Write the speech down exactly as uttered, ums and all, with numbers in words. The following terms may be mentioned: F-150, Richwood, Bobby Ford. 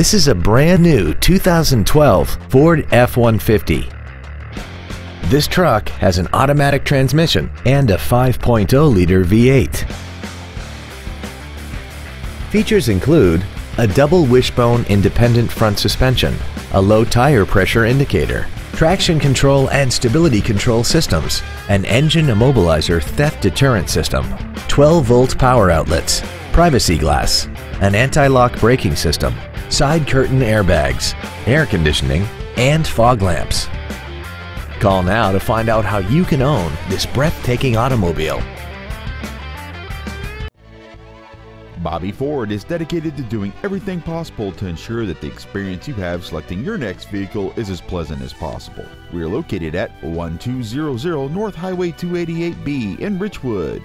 This is a brand new two thousand twelve Ford F one fifty. This truck has an automatic transmission and a five point oh liter V eight. Features include a double wishbone independent front suspension, a low tire pressure indicator, traction control and stability control systems, an engine immobilizer theft deterrent system, twelve volt power outlets, privacy glass, an anti-lock braking system, side curtain airbags, air conditioning, and fog lamps. Call now to find out how you can own this breathtaking automobile. Bobby Ford is dedicated to doing everything possible to ensure that the experience you have selecting your next vehicle is as pleasant as possible. We are located at twelve hundred North Highway two eighty-eight B in Richwood.